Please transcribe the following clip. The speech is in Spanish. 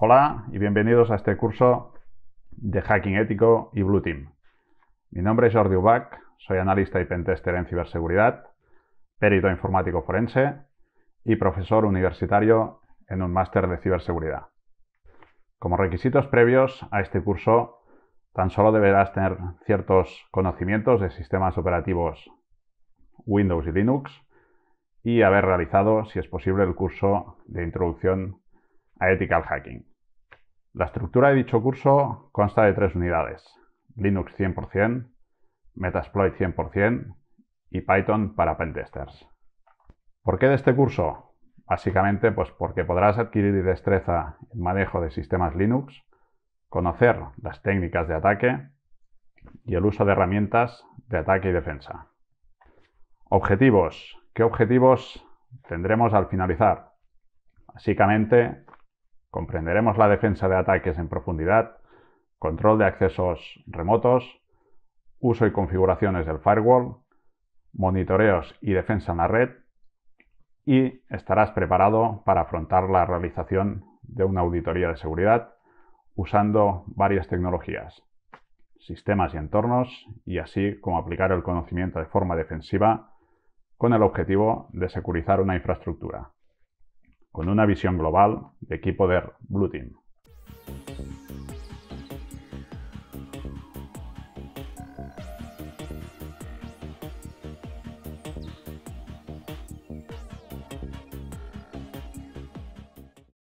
Hola y bienvenidos a este curso de Hacking Ético y Blue Team. Mi nombre es Jordi Ubac, soy analista y pentester en ciberseguridad, perito informático forense y profesor universitario en un máster de ciberseguridad. Como requisitos previos a este curso, tan solo deberás tener ciertos conocimientos de sistemas operativos Windows y Linux y haber realizado, si es posible, el curso de introducción a Ethical Hacking. La estructura de dicho curso consta de tres unidades: Linux 100%, Metasploit 100% y Python para pentesters. ¿Por qué de este curso? Básicamente, pues porque podrás adquirir destreza en manejo de sistemas Linux, conocer las técnicas de ataque y el uso de herramientas de ataque y defensa. Objetivos. ¿Qué objetivos tendremos al finalizar? Básicamente, comprenderemos la defensa de ataques en profundidad, control de accesos remotos, uso y configuraciones del firewall, monitoreos y defensa en la red, y estarás preparado para afrontar la realización de una auditoría de seguridad usando varias tecnologías, sistemas y entornos, y así como aplicar el conocimiento de forma defensiva con el objetivo de securizar una infraestructura, con una visión global de qué poder Blue Team.